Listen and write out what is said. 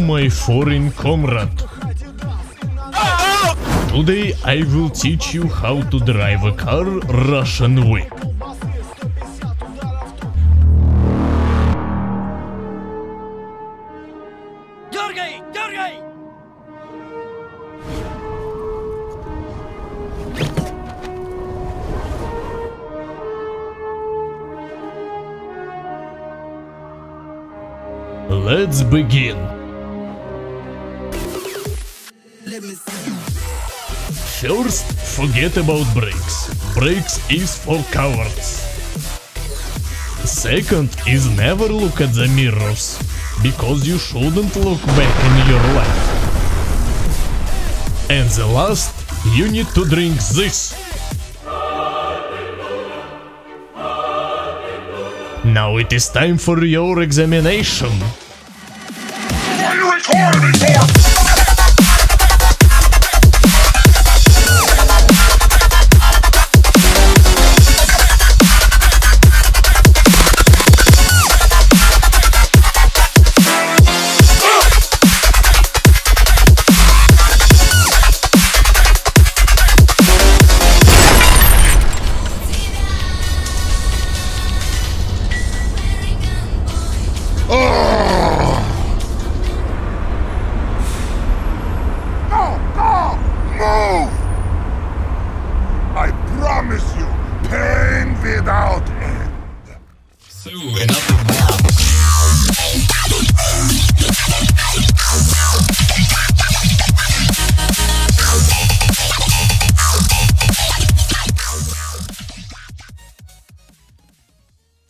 my foreign comrade. Today I will teach you how to drive a car Russian way. Let's begin. First, forget about brakes. Brakes is for cowards. Second is never look at the mirrors, because you shouldn't look back in your life. And the last, you need to drink this. Now it is time for your examination. Why are you recording me for?